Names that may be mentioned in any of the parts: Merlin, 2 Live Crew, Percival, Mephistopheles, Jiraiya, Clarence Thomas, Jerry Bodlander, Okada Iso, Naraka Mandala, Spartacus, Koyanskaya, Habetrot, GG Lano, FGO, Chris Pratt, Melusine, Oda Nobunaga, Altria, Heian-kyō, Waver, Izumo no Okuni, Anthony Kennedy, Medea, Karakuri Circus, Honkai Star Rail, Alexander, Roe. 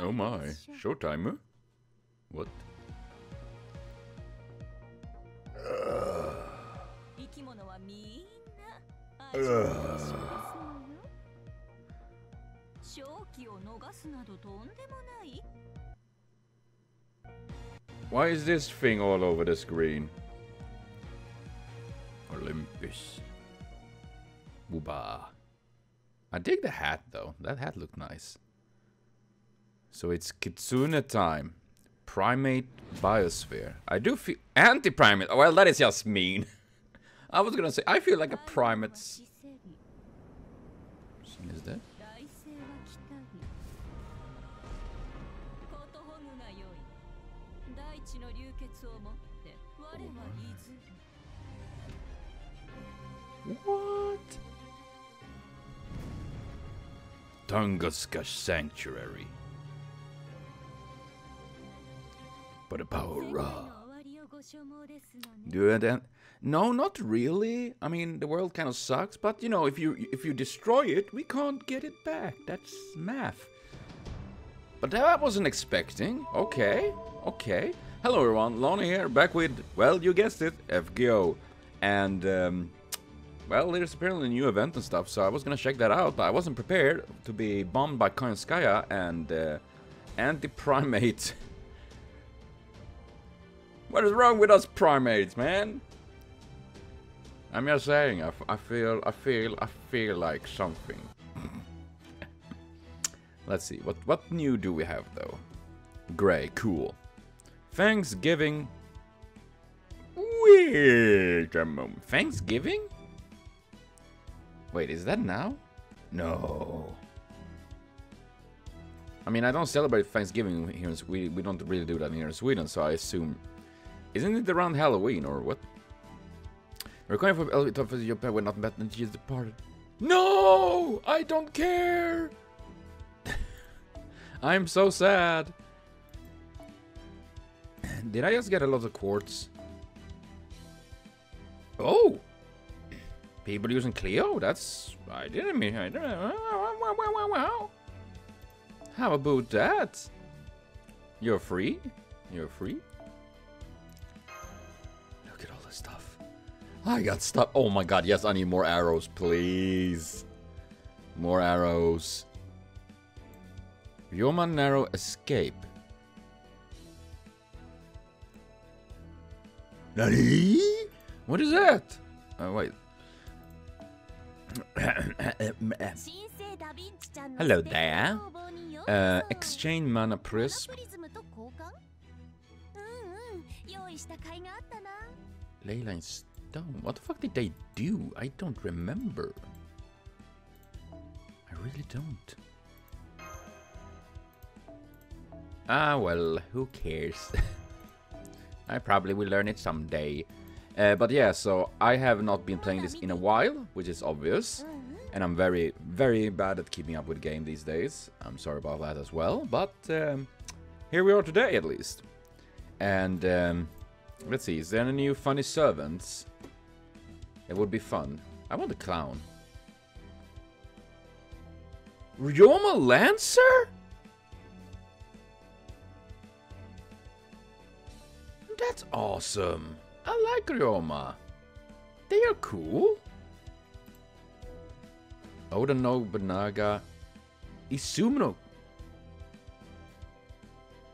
Oh my, showtime, huh? What? Why is this thing all over the screen? Olympus. Booba. I dig the hat though. That hat looked nice. So it's Kitsune time. Primate biosphere. I do feel anti-primate. Well, that is just mean. I was gonna say I feel like a primate. Is that? What? Tunguska Sanctuary. But a power raw. Do it then? No, not really. I mean, the world kind of sucks, but you know, if you destroy it, we can't get it back. That's math. But that I wasn't expecting. Okay, okay. Hello everyone, Lonnie here, back with, well, you guessed it, FGO. And, well, there's apparently a new event and stuff, so I was gonna check that out, but I wasn't prepared to be bombed by Koyanskaya and anti-primate. What is wrong with us primates, man? I'm just saying, I feel like something. Let's see, what new do we have though? Gray, cool. Thanksgiving. Wait a moment. Thanksgiving? Wait, is that now? No. I mean, I don't celebrate Thanksgiving here in Sweden. We don't really do that here in Sweden, so I assume... Isn't it around Halloween, or what? Recording from Elvitov of Japan, we're not met and she is departed. No! I don't care! I'm so sad. Did I just get a lot of quartz? Oh! People using Cleo? That's... I didn't mean... I don't... How about that? You're free? You're free? Look at all this stuff. I got stuff. Oh my god, yes, I need more arrows, please. More arrows. Ryoma Narrow Escape. NANI? What is that? Oh, wait. Hello there. Exchange mana prism. Leyline stone. What the fuck did they do? I don't remember. I really don't. Ah, well, who cares? I probably will learn it someday. But yeah, so I have not been playing this in a while, which is obvious. And I'm very, very bad at keeping up with game these days. I'm sorry about that as well, but here we are today at least. And let's see, is there any new funny servants? It would be fun. I want a clown. Ryoma Lancer? That's awesome. I like Ryoma. They are cool. Oda Nobunaga. Izumo no...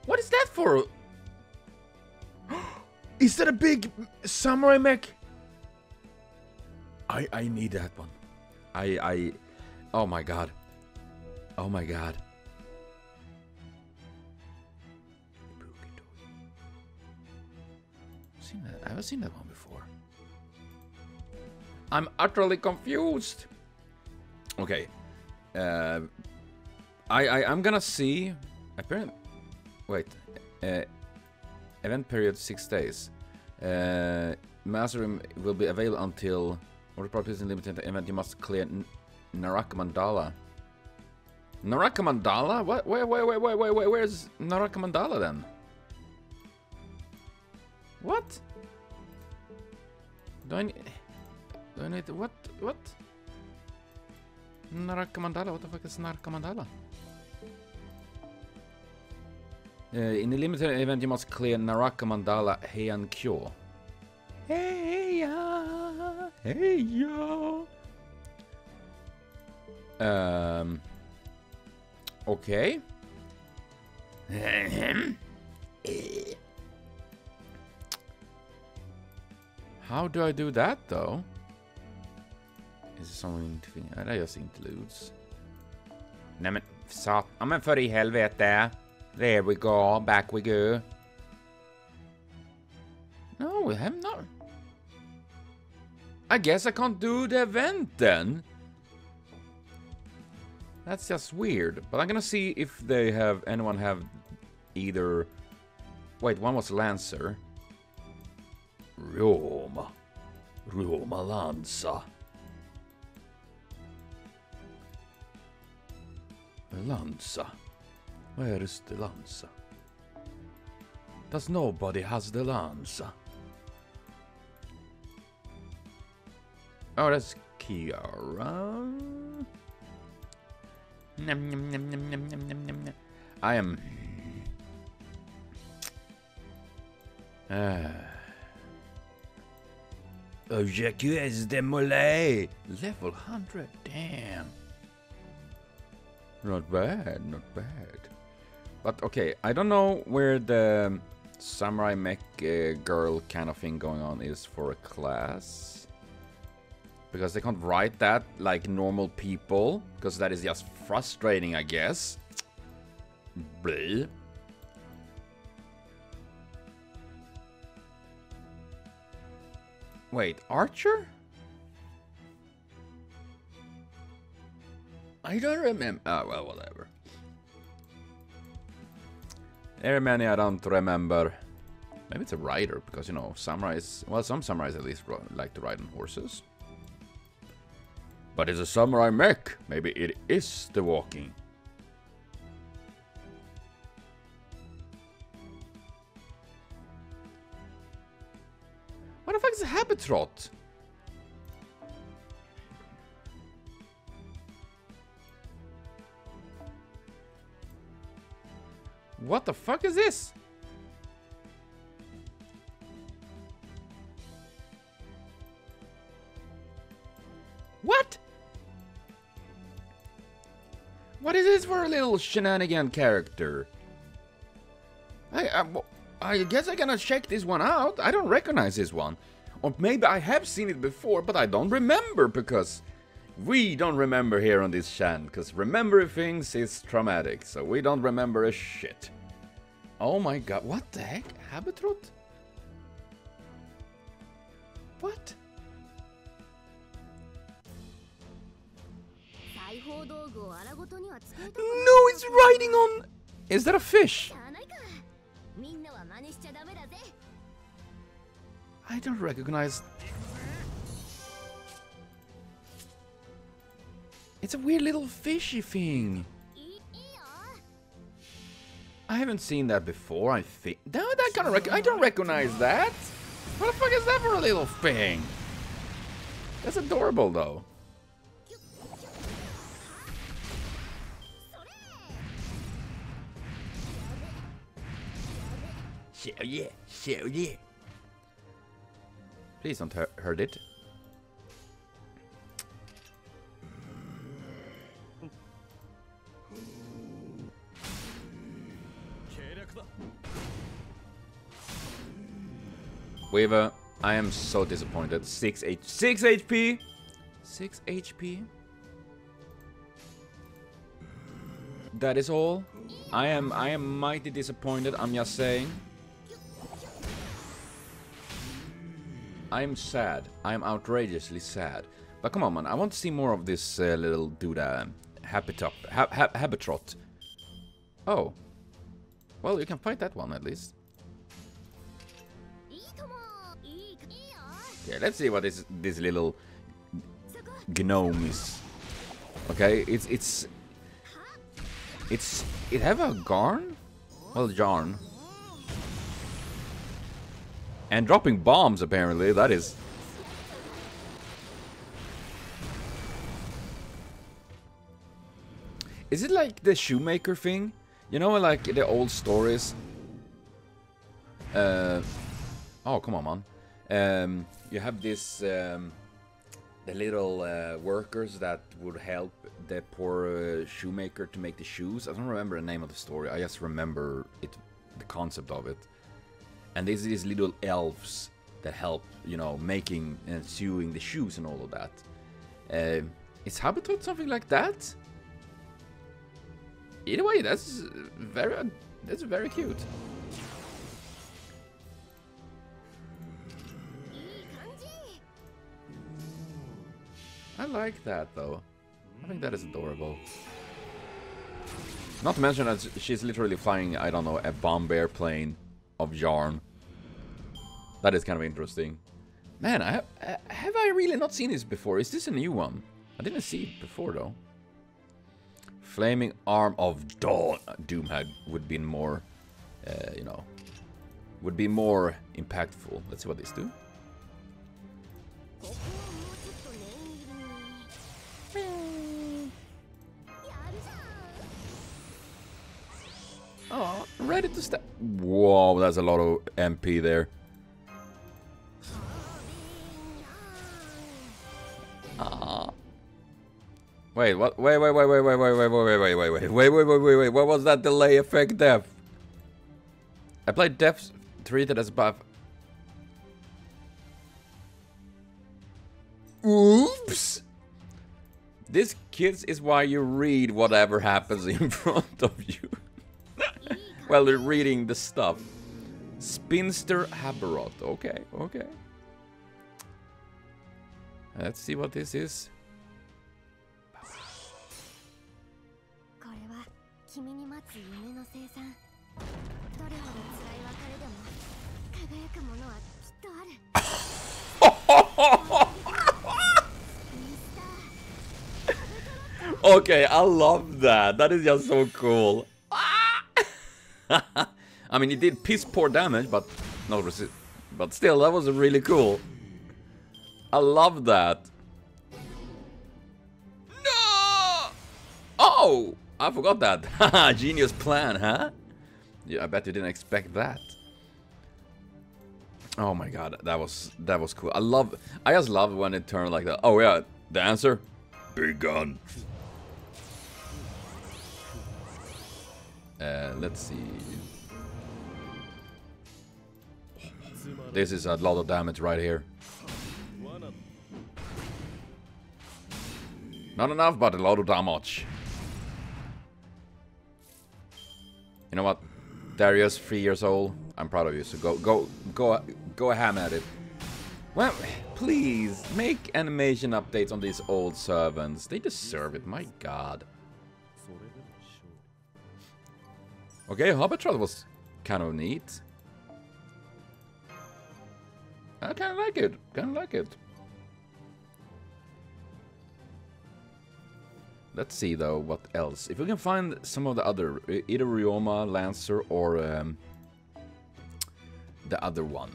What is that for? Is that a big samurai mech? I need that one. I... Oh my god. Oh my god. I haven't seen that one before. I'm utterly confused. Okay, I'm gonna see. Apparently, wait. Event period 6 days. Master Room will be available until. Or probably isn't limited to event. You must clear Naraka Mandala. Naraka Mandala? What? Wait. Where's Naraka Mandala then? What? Do I need what? Naraka Mandala, what the fuck is Naraka Mandala? In the limited event, you must clear Naraka Mandala, Heian-kyō. Heiya! Heiya! Okay. How do I do that, though? Is there something to think? I just includes. Nej men, sat. Ja men för i helvete. There we go, back we go. No, we have not. I guess I can't do the event then. That's just weird. But I'm gonna see if they have, anyone have either. Wait, one was Lancer. Ryoma. Ryoma Lancer. Lancer. Where is the Lancer? Does nobody has the Lancer? Oh, that's Kiara. Nom, nom, nom, nom, nom, nom, nom, nom. I am. Oh, Jacques de Molay. Level 100. Damn. Not bad, not bad. But okay, I don't know where the samurai mech girl kind of thing going on is for a class. Because they can't write that like normal people. Because that is just frustrating, I guess. Bleh. Wait, Archer? I don't remember. Oh, well, whatever. There are many I don't remember. Maybe it's a rider, because, you know, samurais... Well, some samurais at least like to ride on horses. But it's a samurai mech. Maybe it is the walking. What the fuck is a Habetrot? What the fuck is this? What? What is this for a little shenanigan character? I guess I cannot check this one out. I don't recognize this one. Or maybe I have seen it before, but I don't remember because... We don't remember here on this channel, because remembering things is traumatic, so we don't remember a shit. Oh my god, what the heck? Habetrot? What? No, it's riding on... Is that a fish? I don't recognize... It's a weird little fishy thing. I haven't seen that before, I think. No, that kind of I don't recognize that. What the fuck is that for a little thing? That's adorable, though. So yeah. Please don't hurt it. Waver, I am so disappointed. 6 HP. 6 HP. That is all. I am mighty disappointed, I'm just saying. I am sad. I am outrageously sad. But come on, man. I want to see more of this little dude. Habetrot. Oh. Well, you can fight that one at least. Yeah, let's see what this little gnome is. Okay, it have a garn? Well, yarn. And dropping bombs apparently, that is. Is it like the shoemaker thing? You know, like the old stories. Oh, come on, man. You have this the little workers that would help the poor shoemaker to make the shoes. I don't remember the name of the story. I just remember it, the concept of it. And there's these little elves that help, you know, making and sewing the shoes and all of that. Is Habetrot something like that? Either way, that's very cute. I like that though. I think that is adorable. Not to mention that she's literally flying, I don't know, a bomb airplane of yarn. That is kind of interesting. Man, have I really not seen this before? Is this a new one? I didn't see it before though. Flaming Arm of Dawn. Doom had would be more, you know, would be more impactful. Let's see what these do. Oh, ready to step. Whoa, that's a lot of MP there. Wait, what? Wait, what was that delay effect death? I played death treated as buff. Oops! This, kids, is why you read whatever happens in front of you. Well, you're reading the stuff. Spinster Habetrot. Okay, okay. Let's see what this is. Okay, I love that. That is just so cool. I mean, it did piss poor damage, but no resist. But still, that was really cool. I love that. No! Oh! I forgot that. Haha, genius plan, huh? Yeah, I bet you didn't expect that. Oh my god, that was cool. I just love when it turned like that. Oh yeah, the answer? Big gun. Let's see. This is a lot of damage right here. Not enough, but a lot of damage. You know what, Darius, 3 years old. I'm proud of you. So go ham at it. Well, please make animation updates on these old servants. They deserve it. My god. Okay, Habetrot was kind of neat. I kind of like it. Let's see though, what else? If we can find some of the other, either Ryoma Lancer or the other one.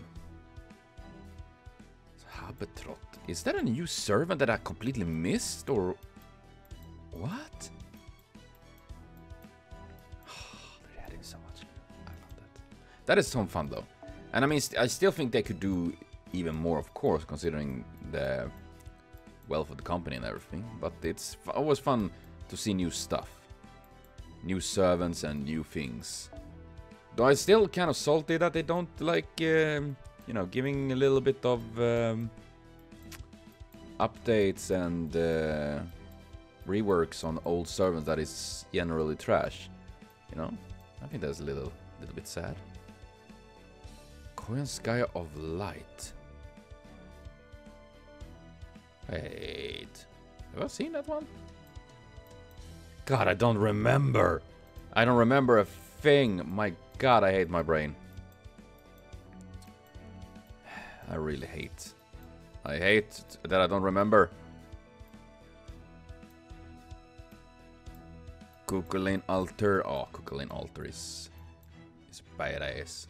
Habetrot. Is that a new servant that I completely missed, or what? Oh, they're adding so much. I love that. That is some fun though, and I mean, I still think they could do even more, of course, considering the wealth of the company and everything, but it's always fun to see new stuff, new servants and new things. Though I'm still kind of salty that they don't like, you know, giving a little bit of updates and reworks on old servants that is generally trash. You know, I think that's a little bit sad. Koyanskaya of Light. Wait, have I seen that one? God, I don't remember. I don't remember a thing. My god, I hate my brain. I really hate. I hate that I don't remember. Cú Chulainn Altar. Oh, Cú Chulainn Altar is badass.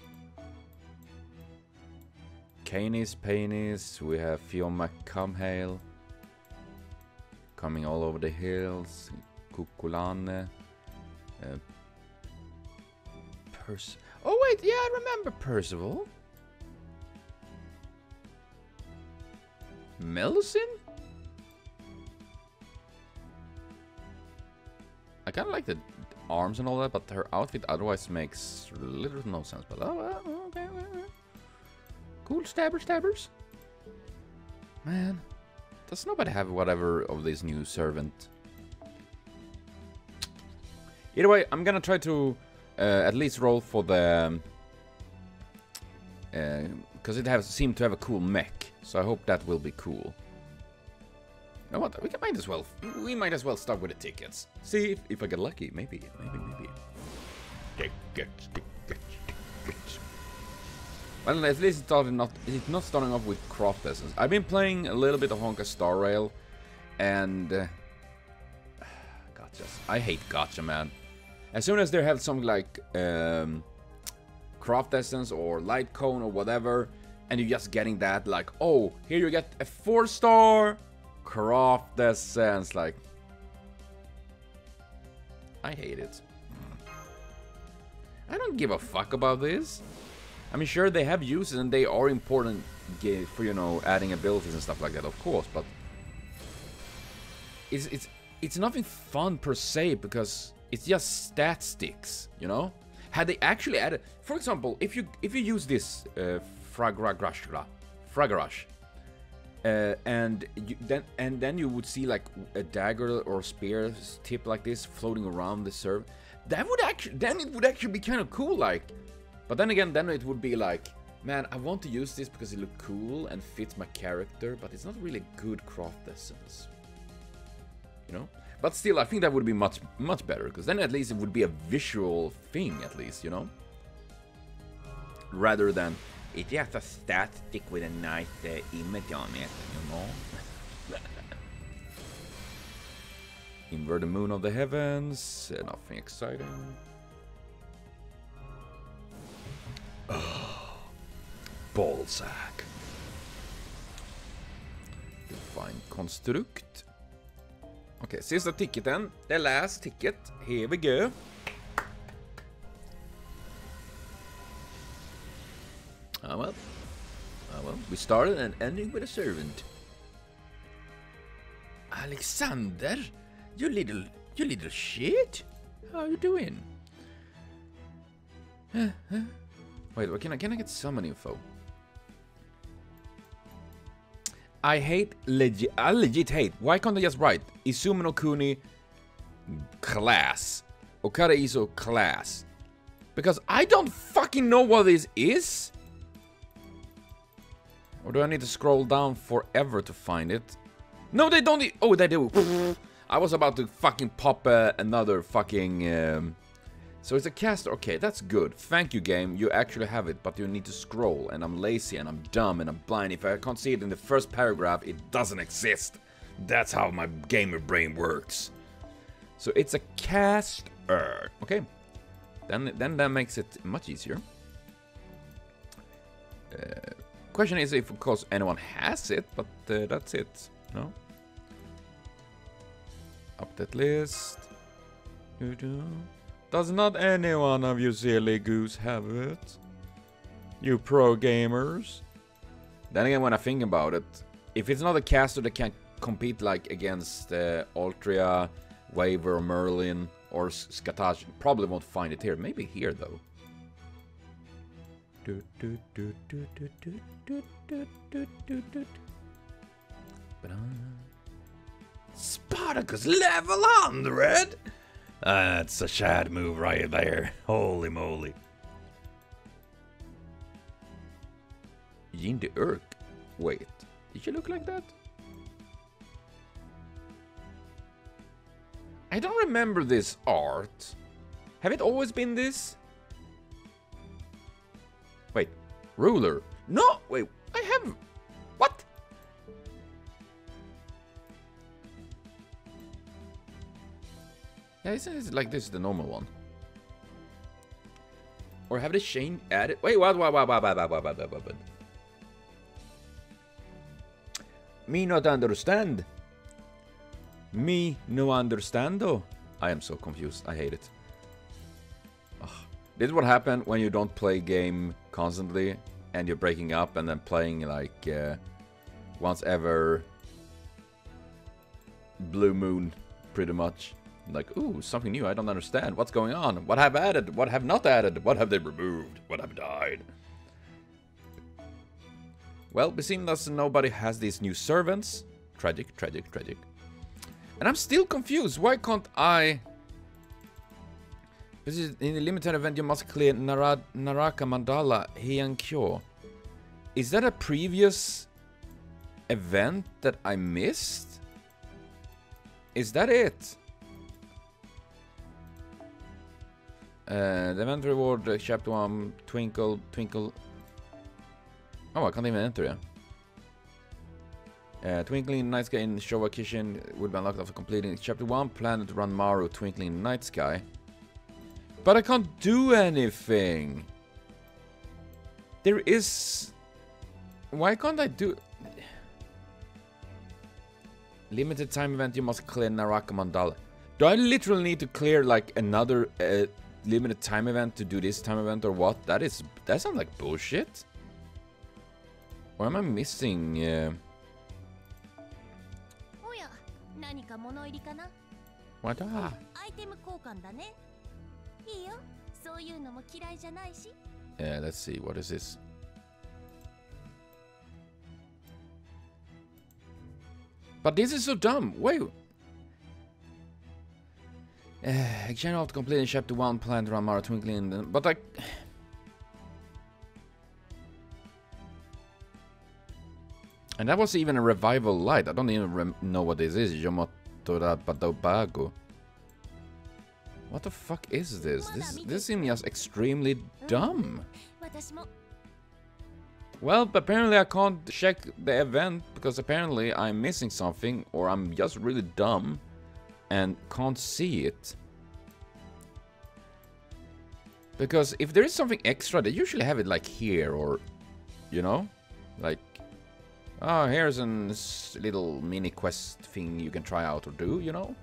Canis, Penis. We have Fiona Cumhale. Coming all over the hills. Kukulane. Percival. Oh wait, yeah, I remember Percival. Melusine? I kind of like the arms and all that, but her outfit otherwise makes literally no sense. But oh, okay, cool stabbers. Man, does nobody have whatever of this new servant? Either way, I'm gonna try to at least roll for the, because it has seemed to have a cool mech. So I hope that will be cool. You know what? We might as well start with the tickets. See if I get lucky. Maybe. Tickets. Well, at least it's not starting off with craft lessons. I've been playing a little bit of Honkai Star Rail, and gotchas. I hate gotcha, man. As soon as they have some like craft essence or light cone or whatever, and you're just getting that, like, oh, here you get a 4-star craft essence, like, I hate it. I don't give a fuck about this. I mean, sure, they have uses and they are important for, you know, adding abilities and stuff like that, of course, but it's nothing fun per se, because it's just stat sticks, you know? Had they actually added, for example, if you use this Fragarash, and then you would see like a dagger or spear tip like this floating around the serve. That would actually, then it would actually be kind of cool, like. But then again, then it would be like, man, I want to use this because it looks cool and fits my character, but it's not really good craft essence, you know. But still, I think that would be much better, because then at least it would be a visual thing, at least, you know, rather than it's just a stat stick with a nice image on it, you know. Invert the moon of the heavens, nothing exciting. Oh, ballsack. Divine Construct. Okay, sista ticketen, the last ticket, here we go. Ah well, we started and ending with a servant. Alexander, you little shit, how you doing? Wait, can I get summon info? I legit hate. Why can't I just write Izumo no Okuni class, Okada Iso class? Because I don't fucking know what this is. Or do I need to scroll down forever to find it? No, they don't. Oh, they do. I was about to fucking pop another fucking... So it's a caster. Okay, that's good. Thank you, game. You actually have it, but you need to scroll. And I'm lazy, and I'm dumb, and I'm blind. If I can't see it in the first paragraph, it doesn't exist. That's how my gamer brain works. So it's a caster. Okay. Then that makes it much easier. Question is if, of course, anyone has it, but that's it. No? Update list. Does not any one of you silly goose have it? You pro gamers. Then again, when I think about it, if it's not a caster that can compete like against Altria, Waver, Merlin, or Skatage, probably won't find it here. Maybe here, though. Spartacus level 100? That's a Shad move right there. Holy moly. Jin the Urk. Wait, did she look like that? I don't remember this art. Have it always been this? Wait, ruler. No, wait, I have... What? Yeah, isn't it like this, the normal one? Or have they changed, added... Wait, what? Me no understando. I am so confused, I hate it. This is what happens when you don't play game constantly and you're breaking up and then playing like once ever blue moon, pretty much. Like, ooh, something new, I don't understand. What's going on? What have added? What have not added? What have they removed? What have died? Well, it seems that nobody has these new servants. Tragic, tragic, tragic. And I'm still confused. Why can't I... This is in the limited event, you must clear Naraka Mandala, Heian-kyō. Is that a previous event that I missed? Is that it? The event reward, chapter 1, Twinkle, Twinkle. Oh, I can't even enter it. Twinkling Night Sky in Showa Kitchen would be unlocked after completing chapter 1, Planet Ranmaru, Twinkling Night Sky. But I can't do anything. There is... Why can't I do... Limited time event, you must clear Naraka Mandala. Do I literally need to clear like another limited time event to do this time event or what? That is... That sounds like bullshit. Or am I missing... What? Ah. Yeah, let's see, what is this? But this is so dumb, wait! Exchange after completing chapter 1, Planet Ranmaru, Twinkling, but I... And that was even a revival light, I don't even know what this is, Yomotorabadobago. What the fuck is this? This seems just extremely dumb. Well, apparently I can't check the event because apparently I'm missing something or I'm just really dumb and can't see it. Because if there is something extra, they usually have it like here or, you know, like, oh, here's a little mini quest thing you can try out or do, you know?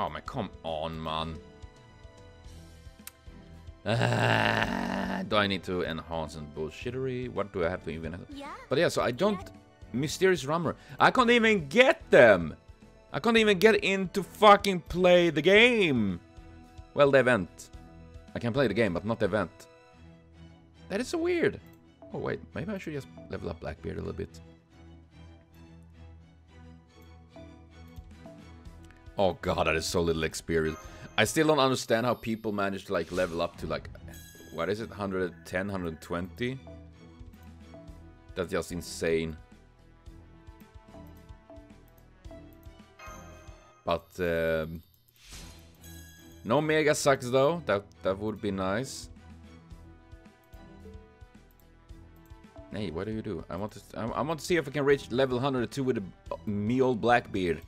Oh man, come on, man. Do I need to enhance and bullshittery? What do I have to even have? Yeah. But yeah, so I don't... Mysterious Rummer. I can't even get them! I can't even get in to fucking play the game! Well, the event. I can play the game, but not the event. That is so weird. Oh wait, maybe I should just level up Blackbeard a little bit. Oh god, that is so little experience. I still don't understand how people manage to like level up to like, what is it, 110, 120? That's just insane. But no mega sucks though. That would be nice. Hey, what do you do? I want to see if I can reach level 102 with a me old Blackbeard.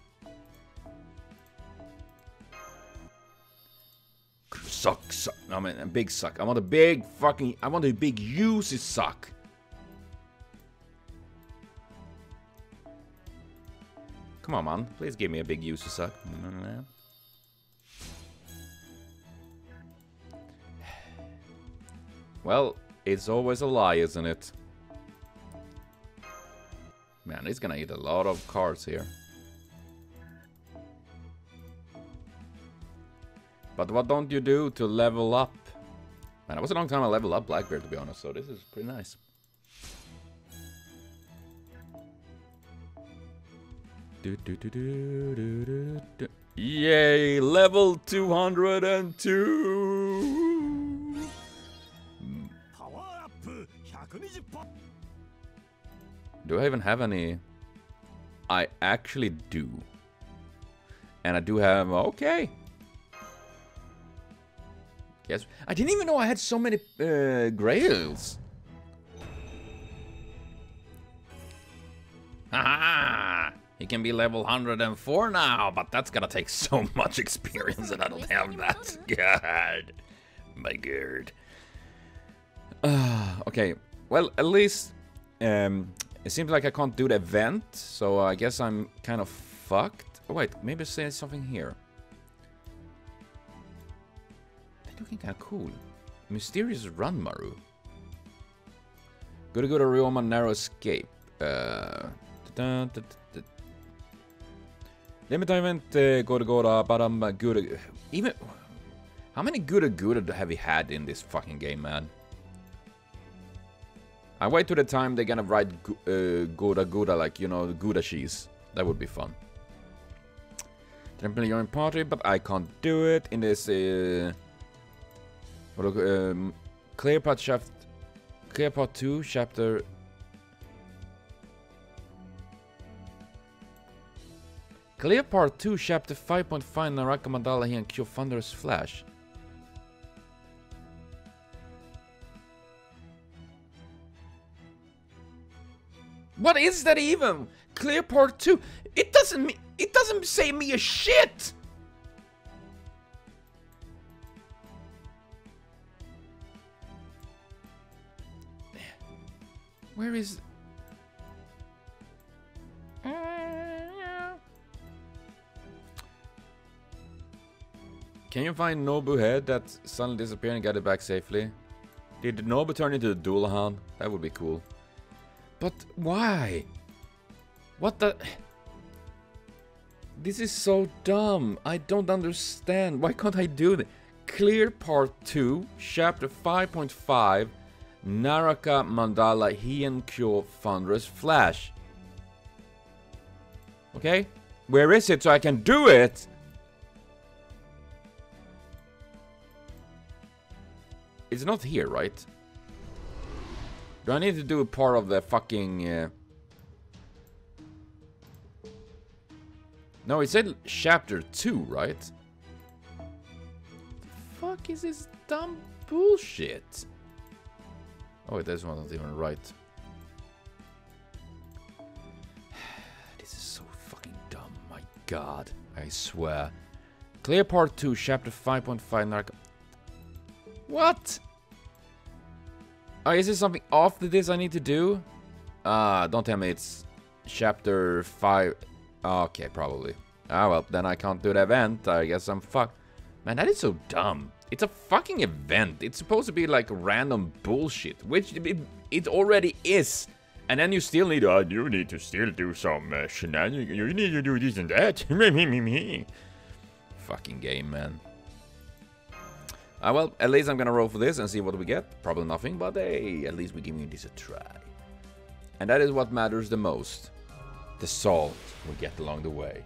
Suck, suck. I mean, a big suck. I want a big fucking... I want a big juicy suck. Come on, man. Please give me a big juicy suck. Well, it's always a lie, isn't it? Man, he's gonna eat a lot of cards here. But what don't you do to level up? Man, it was a long time I leveled up Blackbeard, to be honest, so this is pretty nice. Yay, level 202! Do I even have any? I actually do. And I do have... Okay! Yes. I didn't even know I had so many grails. Haha! He can be level 104 now, but that's gonna take so much experience and I don't have that. God. My god. Okay. Well, at least It seems like I can't do the event, so I guess I'm kind of fucked. Oh wait, maybe say something here. They're looking kind of cool. Mysterious Ranmaru. Gotta go to Ryoma Narrow Escape. Limit event, Gotta go to Badam Gura. Even how many Gura have we had in this fucking game, man? I wait to the time they're gonna write Gouda, like, you know, Gouda cheese. That would be fun. Tempting your party, but I can't do it in this. Clear Part Shaft. Clear Part 2, Chapter. Clear Part 2, Chapter 5.5, Naraka Mandala Heian-kyō Thunderous Flash. What is that even? Clear Part 2. It doesn't say me a shit. Where is? Can you find Nobu head that suddenly disappeared and got it back safely? Did Nobu turn into a Dullahan? That would be cool. But why? What the? This is so dumb. I don't understand. Why can't I do this? Clear Part 2, Chapter 5.5, Naraka Mandala Heian-kyō Thunderous Flash. Okay? Where is it so I can do it? It's not here, right? Do I need to do a part of the fucking... No, it said Chapter 2, right? The fuck is this dumb bullshit? Oh, wait, this one's not even right. This is so fucking dumb, my god. I swear. Clear Part 2, Chapter 5.5, Narco... What?! Oh, is there something after this I need to do? Don't tell me it's Chapter 5. Okay, probably. Ah, well, then I can't do the event. I guess I'm fucked. Man, that is so dumb. It's a fucking event. It's supposed to be like random bullshit, which it already is. And then you still need... you need to still do some shenanigans. You need to do this and that. Fucking game, man. Well, at least I'm gonna roll for this and see what we get. Probably nothing, but hey, at least we're giving this a try. And that is what matters the most. The salt we get along the way.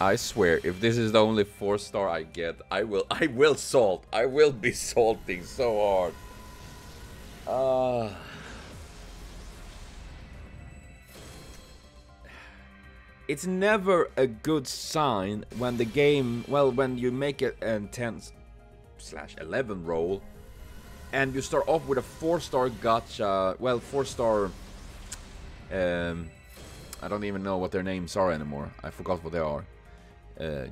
I swear, if this is the only 4-star I get, I will salt. I will be salting so hard. It's never a good sign when the game, well, when you make an 10/11 roll and you start off with a 4-star gacha, well, 4-star, I don't even know what their names are anymore. I forgot what they are,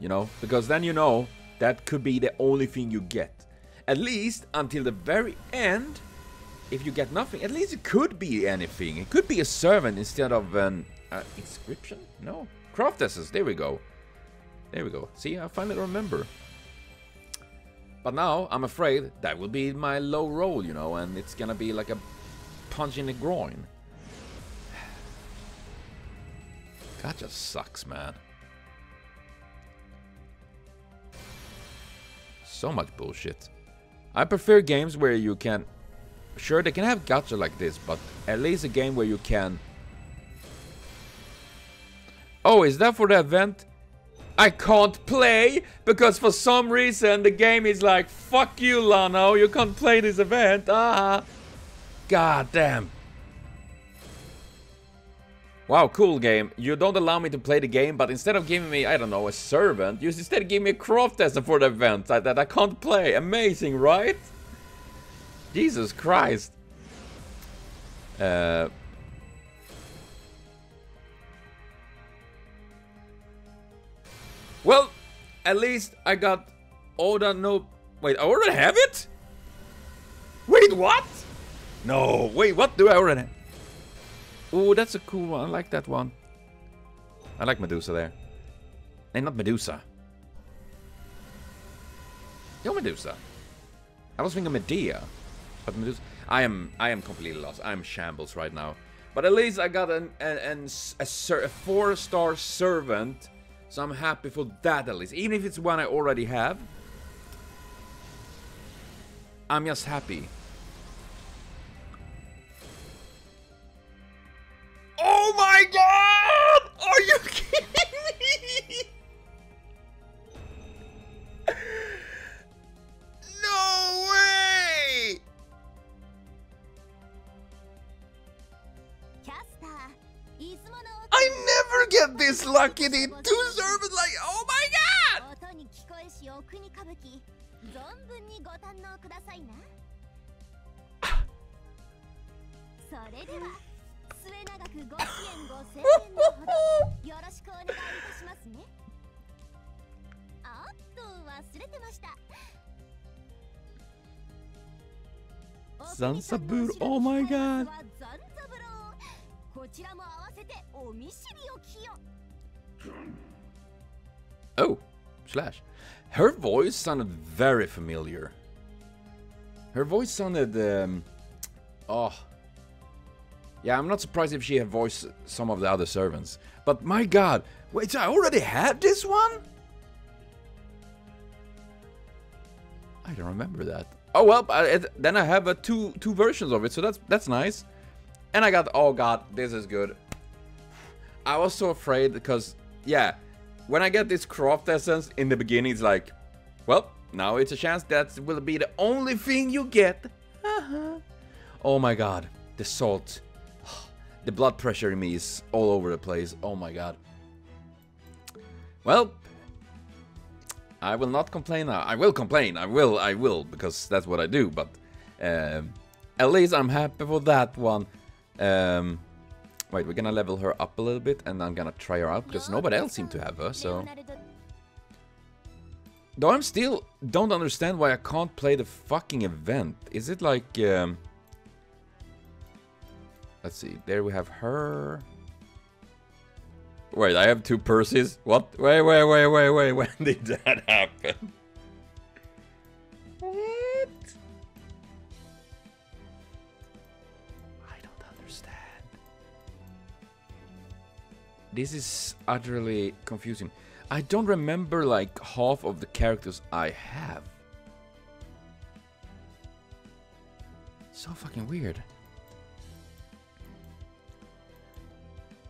you know, because then you know that could be the only thing you get. At least until the very end, if you get nothing, at least it could be anything. It could be a servant instead of an... inscription? No. Craft essence. There we go. There we go. See, I finally remember. But now, I'm afraid that will be my low roll, you know, and it's gonna be like a punch in the groin. That just sucks, man. So much bullshit. I prefer games where you can... Sure, they can have gacha like this, but at least a game where you can... Oh, is that for the event? I can't play because for some reason the game is like, fuck you, Lano, you can't play this event. Ah, god damn. Wow, cool game. You don't allow me to play the game, but instead of giving me, I don't know, a servant, you instead give me a craft tester for the event that I can't play. Amazing, right? Jesus Christ. Well, at least I got Oda no... Wait, I already have it? What? No, wait, what do I already? Oh, that's a cool one. I like that one. I like Medusa there. And not Medusa. Yo, Medusa. I was thinking Medea, but Medusa. I am completely lost. I'm shambles right now. But at least I got a 4-star servant, so I'm happy for that at least. Even if it's one I already have, I'm just happy. Oh my god! Are you kidding me? No way! I never get this lucky to 2 servants like, oh my god! Zanzabur, oh my god! Oh, slash. Her voice sounded very familiar. Her voice sounded, oh. Yeah, I'm not surprised if she had voiced some of the other servants. But my god, wait, I already had this one? I don't remember that. Oh, well, then I have two versions of it, so that's nice. And I got, oh god, this is good. I was so afraid because, yeah, when I get this craft essence in the beginning, it's like, well, now it's a chance that will be the only thing you get. Oh my god, the salt. The blood pressure in me is all over the place. Oh my god. Well, I will not complain now. I will complain. I will, because that's what I do, but at least I'm happy for that one. Wait, we're gonna level her up a little bit, and I'm gonna try her out, because nobody else seemed to have her, so... Though I'm still... don't understand why I can't play the fucking event. Is it like... Let's see, there we have her... Wait, I have 2 Percys? What? Wait, when did that happen? This is utterly confusing. I don't remember like half of the characters I have. So fucking weird.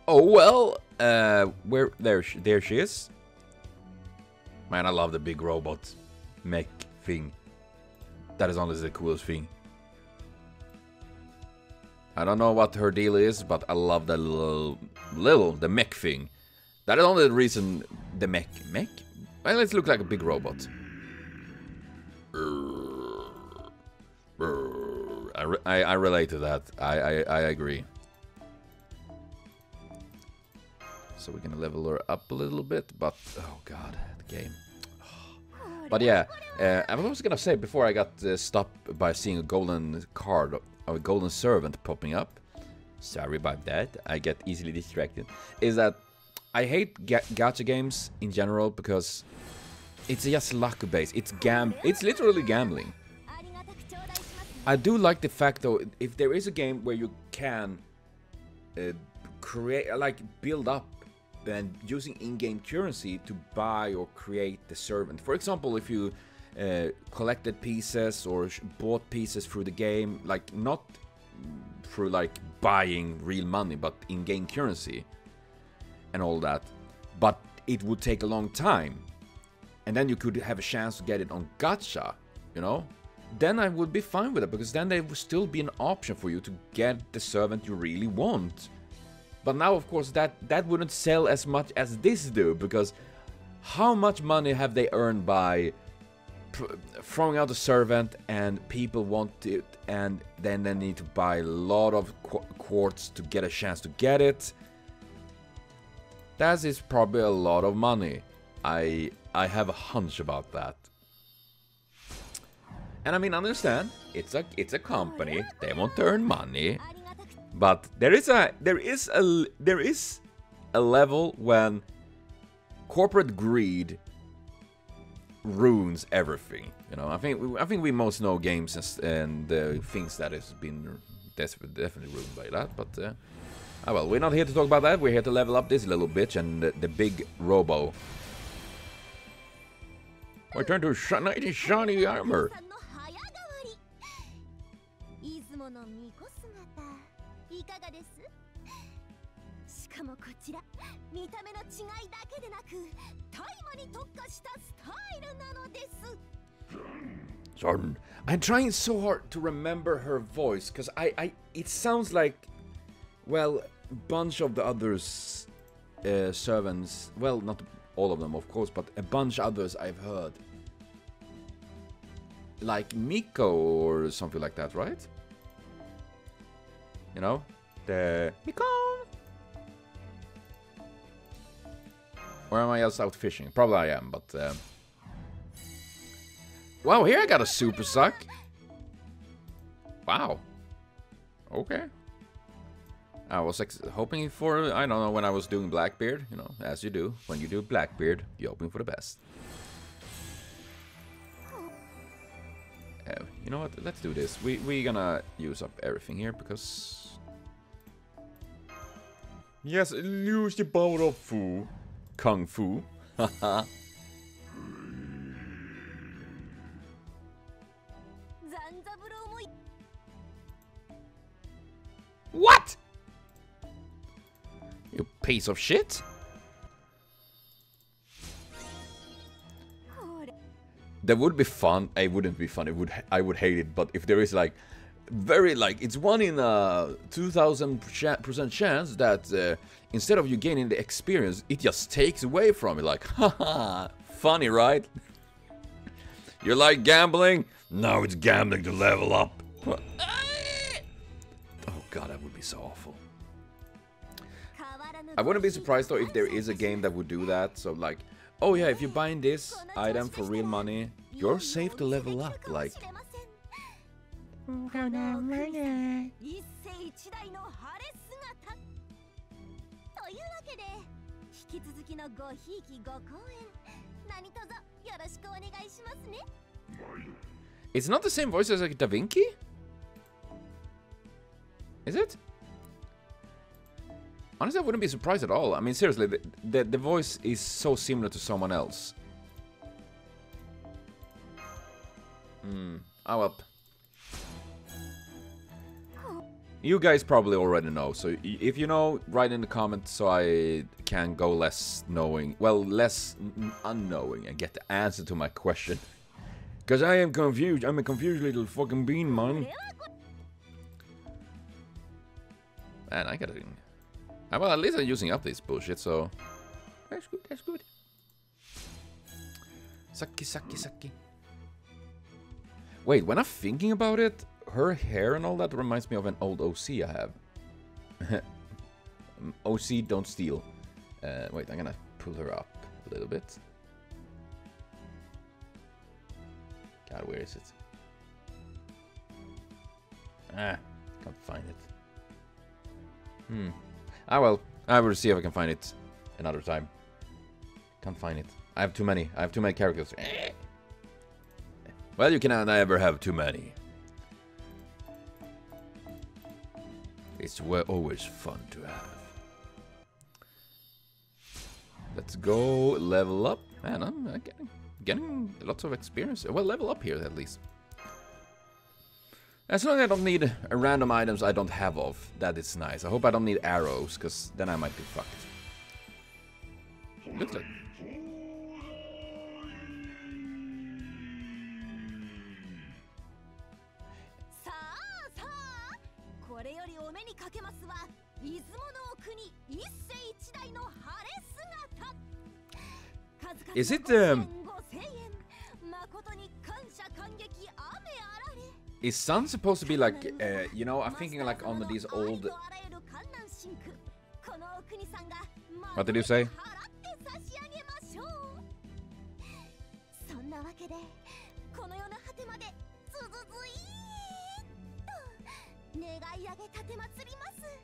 Oh well, where there she is. Man, I love the big robot mech thing. That is honestly the coolest thing. I don't know what her deal is, but I love that the mech thing. That is only the reason the mech? Well, let's look like a big robot. I relate to that. I agree. So we're gonna level her up a little bit, but oh god, the game. But yeah, I was also gonna say before I got stopped by seeing a golden card. Our golden servant popping up. Sorry about that. I get easily distracted. Is that I hate gacha games in general because it's just luck based. It's literally gambling. I do like the fact though, if there is a game where you can create, like build up and using in-game currency to buy or create the servant. For example, if you collected pieces or bought pieces through the game, like not through like buying real money but in-game currency and all that, but it would take a long time and then you could have a chance to get it on gacha, you know, then I would be fine with it because then there would still be an option for you to get the servant you really want. But now of course that wouldn't sell as much as this do, because how much money have they earned by throwing out a servant and people want it and then they need to buy a lot of quartz to get a chance to get it. That is probably a lot of money. I have a hunch about that. And I mean, understand, it's a company, they won't earn money, but there is a level when corporate greed ruins everything. You know, I think we most know games and things that has been definitely ruined by that. But ah well, we're not here to talk about that. We're here to level up this little bitch and the big robo. We're turned to shiny armor. Jordan, I'm trying so hard to remember her voice, because it sounds like, well, a bunch of the others servants, well, not all of them, of course, but a bunch others I've heard. Like Miko or something like that, right? You know? The Miko! Or am I else out fishing? Probably I am, but... Wow, here I got a super suck! Wow. Okay. I was hoping for, I don't know, when I was doing Blackbeard, you know, as you do. When you do Blackbeard, you're hoping for the best. You know what, let's do this. We're gonna use up everything here, because... Yes, use the power of Fu. Kung Fu. Haha. What? You piece of shit. That would be fun. It wouldn't be fun. I would hate it. But if there is like very like it's 1 in 2,000% chance that instead of you gaining the experience, it just takes away from it. Like, haha, funny, right? You like gambling? Now it's gambling to level up. Oh god, that would be so awful. I wouldn't be surprised though if there is a game that would do that. So like, oh yeah, if you buy this item for real money, you're safe to level up. Like, it's not the same voice as like Da Vinci, is it? Honestly, I wouldn't be surprised at all. I mean, seriously, the voice is so similar to someone else. Hmm. Oh, well. You guys probably already know, so if you know, write in the comments so I can go less knowing, well, less unknowing and get the answer to my question. Because I am confused. I'm a confused little fucking bean, man. Man, I gotta... Well, at least I'm using up this bullshit, so... That's good, that's good. Saki, saki, saki. Wait, when I'm thinking about it, her hair and all that reminds me of an old OC I have. OC, don't steal. Wait, I'm gonna pull her up a little bit. God, where is it? Ah, can't find it. Hmm. Ah well, I will see if I can find it another time. Can't find it. I have too many characters. Well, you cannot ever have too many. It's always fun to have. Let's go level up. Man, I'm getting lots of experience. Well, level up here at least. As long as I don't need random items I don't have of, that is nice. I hope I don't need arrows, because then I might be fucked. Looks like... Is it Is Sun supposed to be like, you know, I'm thinking like on these old... What did you say?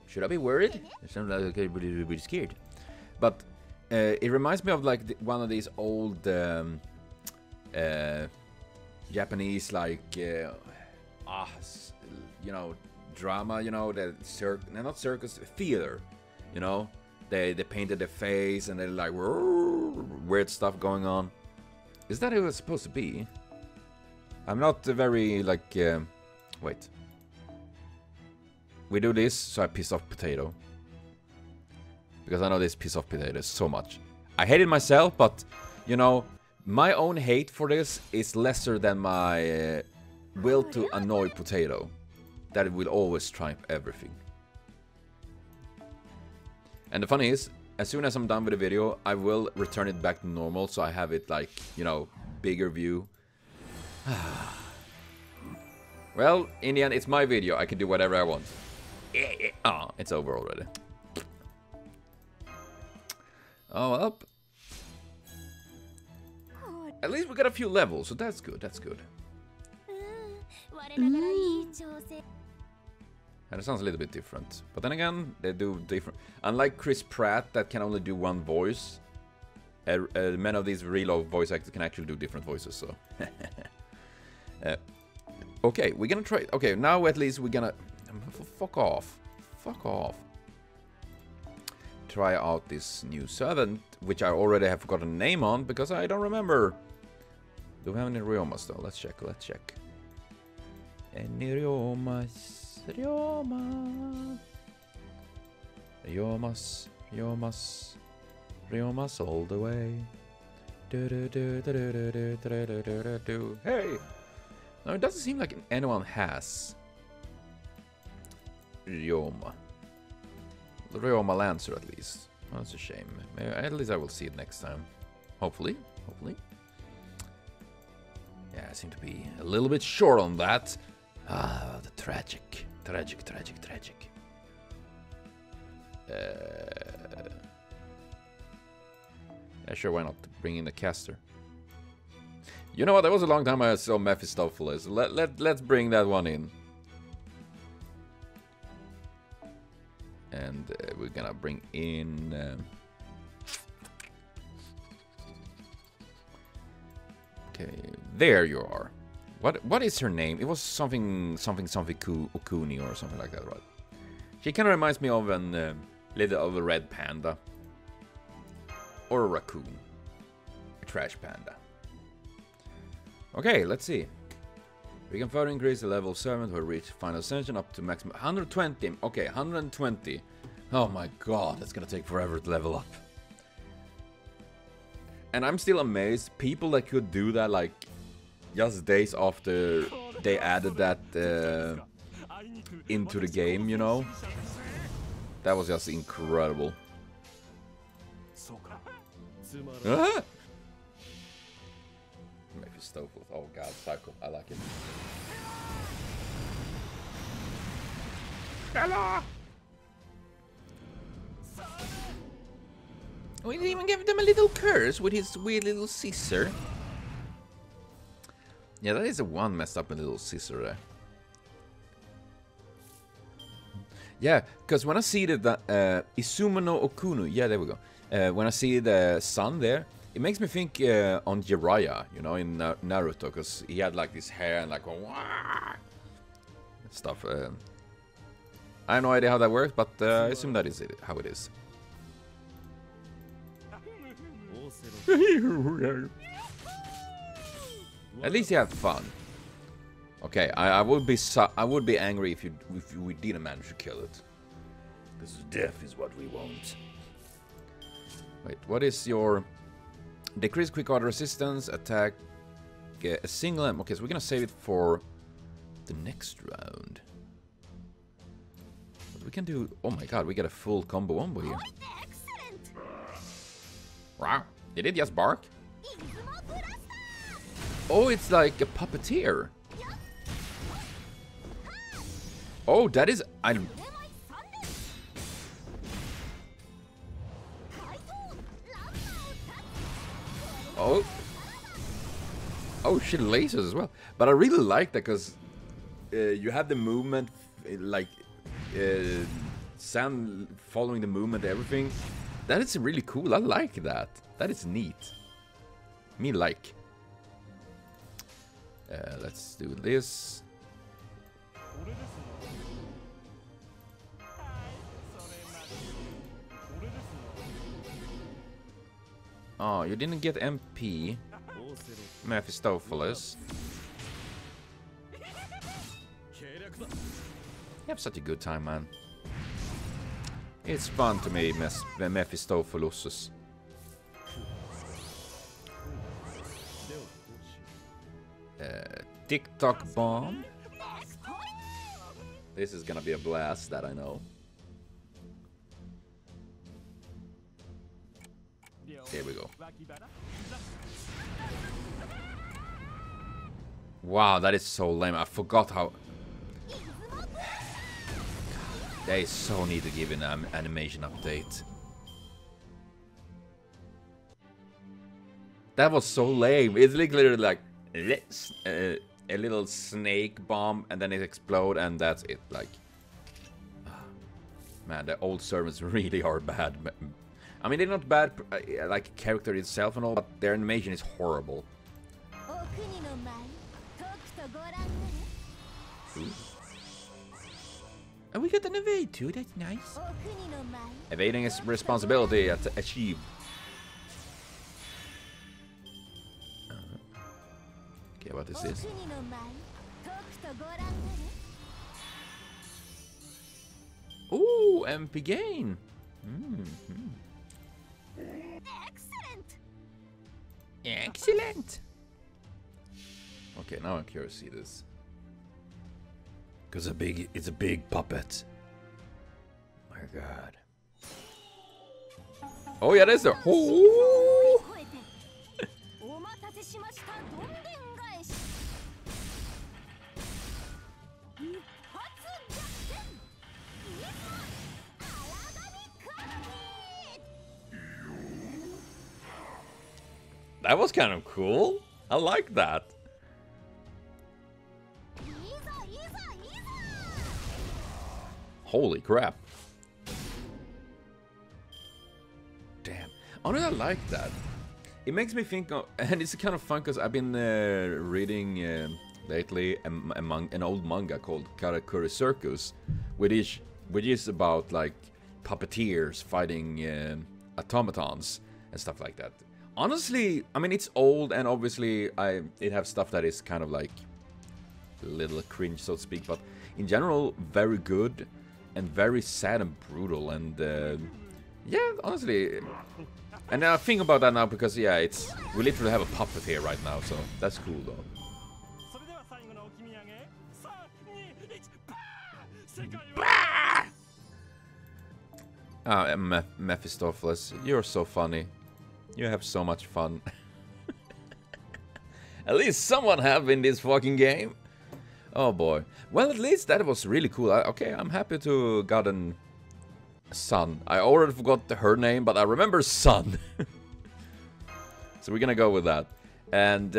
Should I be worried? It sounds like everybody would be scared. But it reminds me of like one of these old Japanese, like you know, drama. You know, the not circus, theater. You know, they painted the face and they're like weird stuff going on. Is that it was supposed to be? I'm not very like. Wait. We do this, so I piss off Potato. Because I know this piss off Potato so much. I hate it myself, but, you know, my own hate for this is lesser than my will to annoy Potato. That it will always triumph everything. And the funny is, as soon as I'm done with the video, I will return it back to normal, so I have it, like, you know, bigger view. Well, in the end, it's my video. I can do whatever I want. Oh, it's over already. Oh, up. At least we got a few levels, so that's good, that's good. And it sounds a little bit different. But then again, they do different. Unlike Chris Pratt, that can only do one voice. Many of these real voice actors can actually do different voices, so... okay, we're gonna try... Okay, now at least we're gonna... Fuck off. Fuck off. Try out this new servant, which I already have forgotten the name on because I don't remember. Do we have any Ryomas though? Let's check, let's check. Any Ryomas? Ryoma. Ryomas. Ryomas. Ryomas all the way. Hey! No, it doesn't seem like anyone has. Ryoma. The Ryoma Lancer, at least. Oh, that's a shame. Maybe, at least I will see it next time. Hopefully. Hopefully. Yeah, I seem to be a little bit short on that. Ah, the tragic. Tragic, tragic, tragic. Yeah, sure, why not? Bring in the caster. You know what? That was a long time I saw Mephistopheles. Let's bring that one in. And we're gonna bring in okay, there you are. What is her name? It was something Okuni or something like that, right? She kind of reminds me of an little of a red panda or a raccoon, a trash panda. Okay, let's see. We can further increase the level of servant who reach final ascension up to maximum 120. Okay, 120. Oh my god, that's gonna take forever to level up. And I'm still amazed. People that could do that, like, just days after they added that into the game, you know? That was just incredible. Ah! Mephistopheles. Oh god, psycho. I like it. Hello! We didn't even give them a little curse with his weird little scissor. Yeah, that is the one messed up little scissor there. Yeah, because when I see the Izumo no Okuni, yeah, there we go. When I see the sun there, it makes me think on Jiraiya, you know, in Naruto, because he had like this hair and like wah! Stuff. I have no idea how that works, but I assume that is it, how it is. At least you have fun. Okay, I would be angry if we didn't manage to kill it, because death is what we want. Wait, what is your? Decrease quick order resistance, attack, get a single M. Okay, so we're gonna save it for the next round. But we can do... Oh my god, we got a full combo wombo here. Excellent. Wow, did it just bark? Oh, it's like a puppeteer. Oh, that is... Oh, oh, she lasers as well. But I really like that because you have the movement like sound following the movement, everything. That is really cool. I like that. That is neat. Me like. Let's do this. Oh, you didn't get MP, Mephistopheles. You have such a good time, man. It's fun to me, Mephistopheles. TikTok bomb. This is gonna be a blast, that I know. There we go. Wow, that is so lame. I forgot how... They so need to give an animation update. That was so lame. It's literally like a little snake bomb and then it explodes and that's it. Like, man, the old servants really are bad. I mean, they're not bad, like character itself and all, but their animation is horrible. Ooh. And we got an evade too, that's nice. Evading is responsibility to achieve. Okay, what is this? Ooh, MP gain. Excellent. Excellent. Okay, now I'm curious to see this. Because it's a big puppet. My god. Oh yeah, there's the whole... That was kind of cool. I like that. Holy crap. Damn. Honestly, I like that. It makes me think of, and it's kind of fun because I've been reading lately an old manga called Karakuri Circus, which is about like puppeteers fighting automatons and stuff like that. Honestly, I mean, it's old and obviously it has stuff that is kind of like a little cringe, so to speak, but in general, very good and very sad and brutal and yeah, honestly. And I think about that now because yeah, it's we literally have a puppet here right now, so that's cool though. Ah, Mephistopheles, you're so funny. You have so much fun. At least someone have in this fucking game. Oh boy. Well, at least that was really cool. Okay, I'm happy to gotten Sun. I already forgot her name, but I remember Sun. So we're gonna go with that. And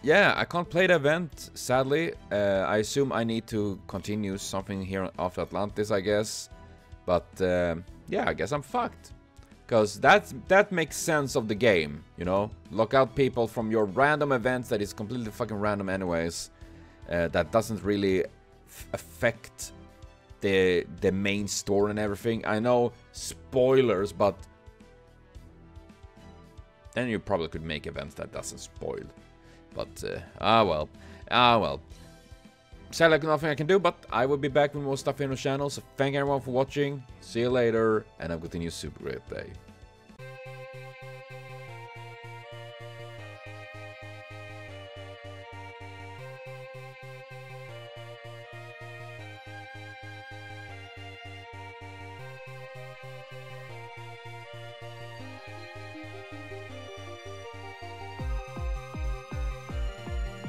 yeah, I can't play the event, sadly. I assume I need to continue something here after Atlantis, I guess. But yeah, I guess I'm fucked. Because that makes sense of the game, you know? Lock out people from your random events that is completely fucking random anyways. That doesn't really affect the main story and everything. I know, spoilers, but... Then you probably could make events that doesn't spoil. But, ah well. Ah well. Sadly, nothing I can do, but I will be back with more stuff here on the channel, so thank everyone for watching, see you later, and have a continued super great day.